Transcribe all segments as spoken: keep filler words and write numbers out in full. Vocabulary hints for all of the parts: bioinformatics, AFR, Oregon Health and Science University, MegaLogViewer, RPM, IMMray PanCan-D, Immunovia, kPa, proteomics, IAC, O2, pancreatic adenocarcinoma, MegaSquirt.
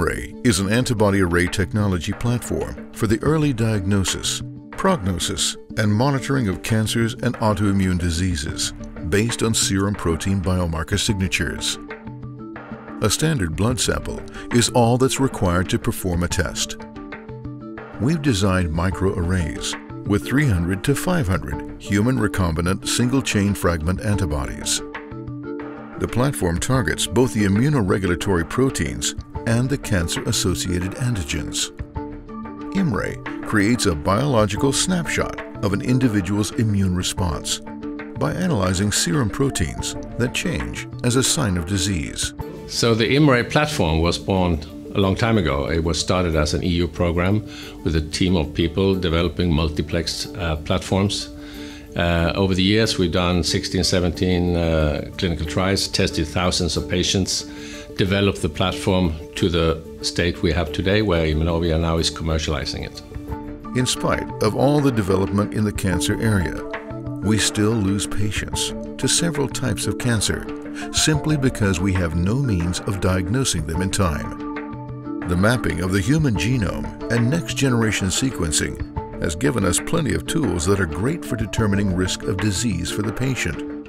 IMMray is an antibody array technology platform for the early diagnosis, prognosis, and monitoring of cancers and autoimmune diseases based on serum protein biomarker signatures. A standard blood sample is all that's required to perform a test. We've designed microarrays with three hundred to five hundred human recombinant single-chain fragment antibodies. The platform targets both the immunoregulatory proteins and the cancer-associated antigens. IMMray creates a biological snapshot of an individual's immune response by analyzing serum proteins that change as a sign of disease. So the IMMray platform was born a long time ago. It was started as an E U program with a team of people developing multiplexed uh, platforms. Uh, over the years, we've done sixteen, seventeen uh, clinical trials, tested thousands of patients, developed the platform to the state we have today, where Immunovia now is commercializing it. In spite of all the development in the cancer area, we still lose patients to several types of cancer simply because we have no means of diagnosing them in time. The mapping of the human genome and next-generation sequencing has given us plenty of tools that are great for determining risk of disease for the patient.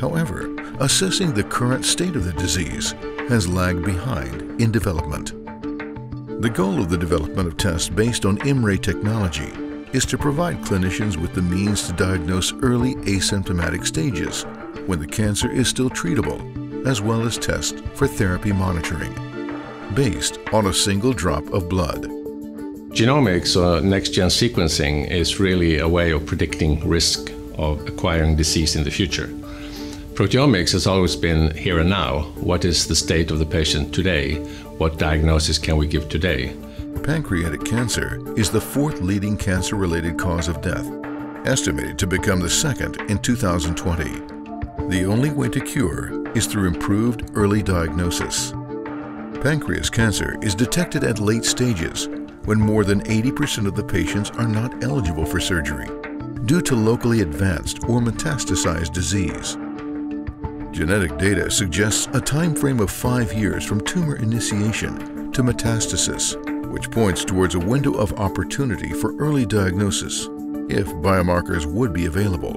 However, assessing the current state of the disease has lagged behind in development. The goal of the development of tests based on IMMray technology is to provide clinicians with the means to diagnose early asymptomatic stages when the cancer is still treatable, as well as tests for therapy monitoring, based on a single drop of blood. Genomics, or next-gen sequencing, is really a way of predicting risk of acquiring disease in the future. Proteomics has always been here and now. What is the state of the patient today? What diagnosis can we give today? Pancreatic cancer is the fourth leading cancer-related cause of death, estimated to become the second in two thousand twenty. The only way to cure is through improved early diagnosis. Pancreas cancer is detected at late stages, when more than eighty percent of the patients are not eligible for surgery due to locally advanced or metastasized disease. Genetic data suggests a time frame of five years from tumor initiation to metastasis, which points towards a window of opportunity for early diagnosis if biomarkers would be available.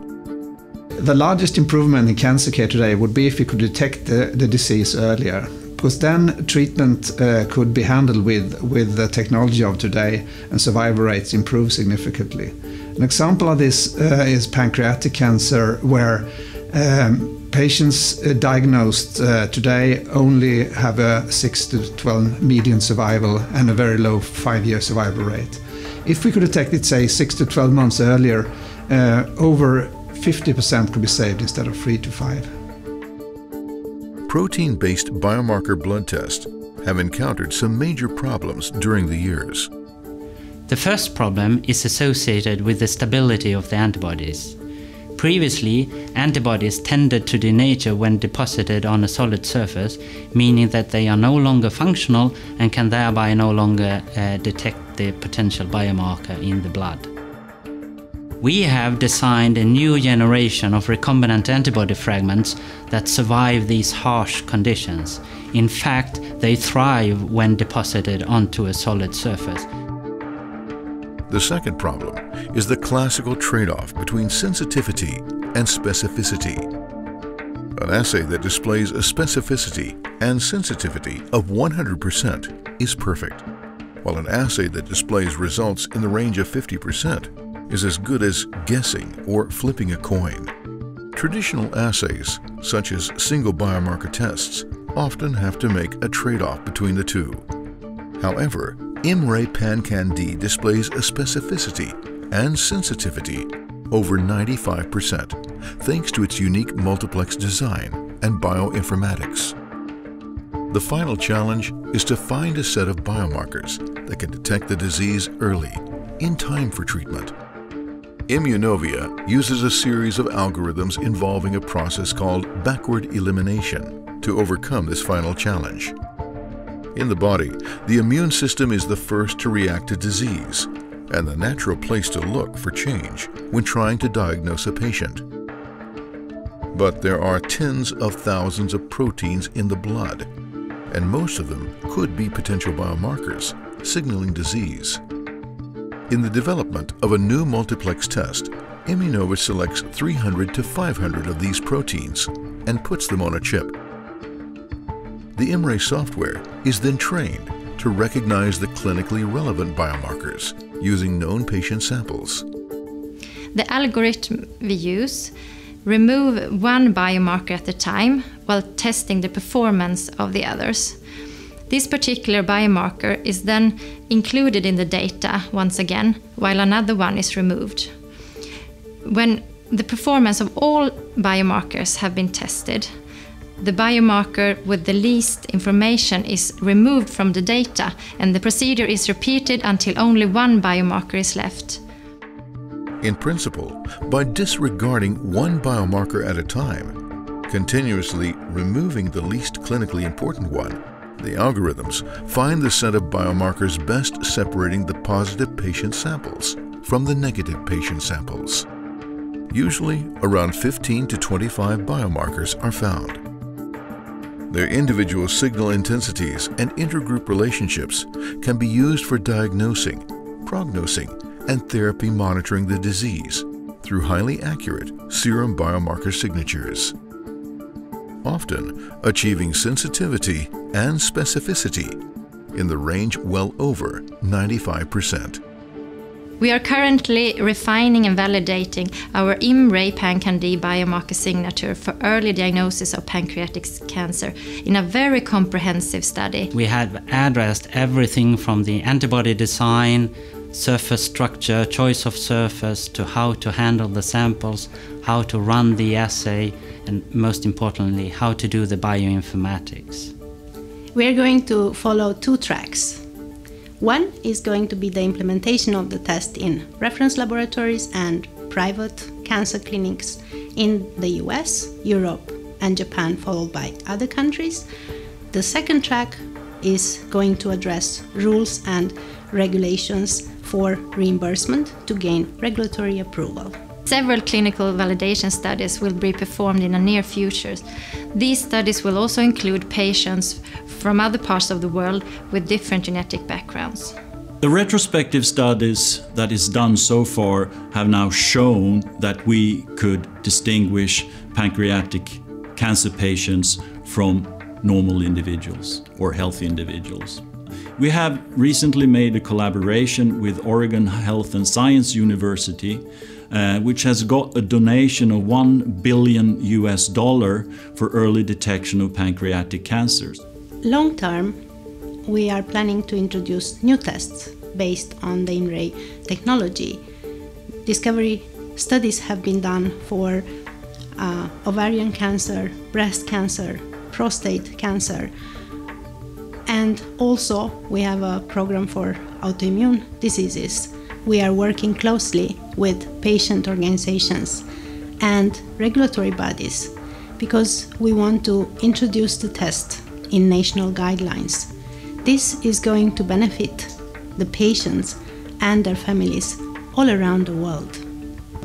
The largest improvement in cancer care today would be if we could detect the, the disease earlier, because then treatment uh, could be handled with, with the technology of today, and survival rates improve significantly. An example of this uh, is pancreatic cancer, where um, patients diagnosed uh, today only have a six to twelve median survival and a very low five-year survival rate. If we could detect it, say, six to twelve months earlier, uh, over fifty percent could be saved instead of three to five. Protein-based biomarker blood tests have encountered some major problems during the years. The first problem is associated with the stability of the antibodies. Previously, antibodies tended to denature when deposited on a solid surface, meaning that they are no longer functional and can thereby no longer uh, detect the potential biomarker in the blood. We have designed a new generation of recombinant antibody fragments that survive these harsh conditions. In fact, they thrive when deposited onto a solid surface. The second problem is the classical trade-off between sensitivity and specificity. An assay that displays a specificity and sensitivity of one hundred percent is perfect, while an assay that displays results in the range of fifty percent is as good as guessing or flipping a coin. Traditional assays, such as single biomarker tests, often have to make a trade-off between the two. However, IMMray PanCan-D displays a specificity and sensitivity over ninety-five percent, thanks to its unique multiplex design and bioinformatics. The final challenge is to find a set of biomarkers that can detect the disease early, in time for treatment. Immunovia uses a series of algorithms involving a process called backward elimination to overcome this final challenge. In the body, the immune system is the first to react to disease and the natural place to look for change when trying to diagnose a patient. But there are tens of thousands of proteins in the blood, and most of them could be potential biomarkers signaling disease. In the development of a new multiplex test, Immunovia selects three hundred to five hundred of these proteins and puts them on a chip. The IMMray software is then trained to recognize the clinically relevant biomarkers using known patient samples. The algorithm we use removes one biomarker at a time while testing the performance of the others. This particular biomarker is then included in the data once again, while another one is removed. When the performance of all biomarkers have been tested, the biomarker with the least information is removed from the data, and the procedure is repeated until only one biomarker is left. In principle, by disregarding one biomarker at a time, continuously removing the least clinically important one, the algorithms find the set of biomarkers best separating the positive patient samples from the negative patient samples. Usually, around fifteen to twenty-five biomarkers are found. Their individual signal intensities and intergroup relationships can be used for diagnosing, prognosing, and therapy monitoring the disease through highly accurate serum biomarker signatures, often achieving sensitivity and specificity in the range well over ninety-five percent. We are currently refining and validating our IMMray PanCan-D biomarker signature for early diagnosis of pancreatic cancer in a very comprehensive study. We have addressed everything from the antibody design, surface structure, choice of surface, to how to handle the samples, how to run the assay, and most importantly, how to do the bioinformatics. We are going to follow two tracks. One is going to be the implementation of the test in reference laboratories and private cancer clinics in the U S, Europe, and Japan, followed by other countries. The second track is going to address rules and regulations for reimbursement to gain regulatory approval. Several clinical validation studies will be performed in the near future. These studies will also include patients from other parts of the world with different genetic backgrounds. The retrospective studies that is done so far have now shown that we could distinguish pancreatic cancer patients from normal individuals or healthy individuals. We have recently made a collaboration with Oregon Health and Science University, uh, which has got a donation of one billion US dollar for early detection of pancreatic cancers. Long term, we are planning to introduce new tests based on the IMMray technology. Discovery studies have been done for uh, ovarian cancer, breast cancer, prostate cancer. And also, we have a program for autoimmune diseases. We are working closely with patient organizations and regulatory bodies because we want to introduce the test in national guidelines. This is going to benefit the patients and their families all around the world.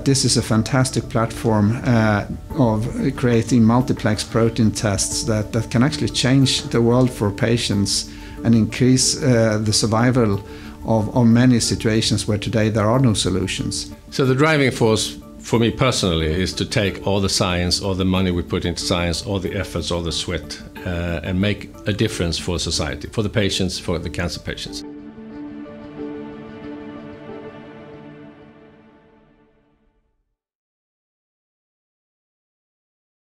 This is a fantastic platform uh, of creating multiplex protein tests that, that can actually change the world for patients and increase uh, the survival of, of many situations where today there are no solutions. So the driving force for me personally is to take all the science, all the money we put into science, all the efforts, all the sweat, uh, and make a difference for society, for the patients, for the cancer patients.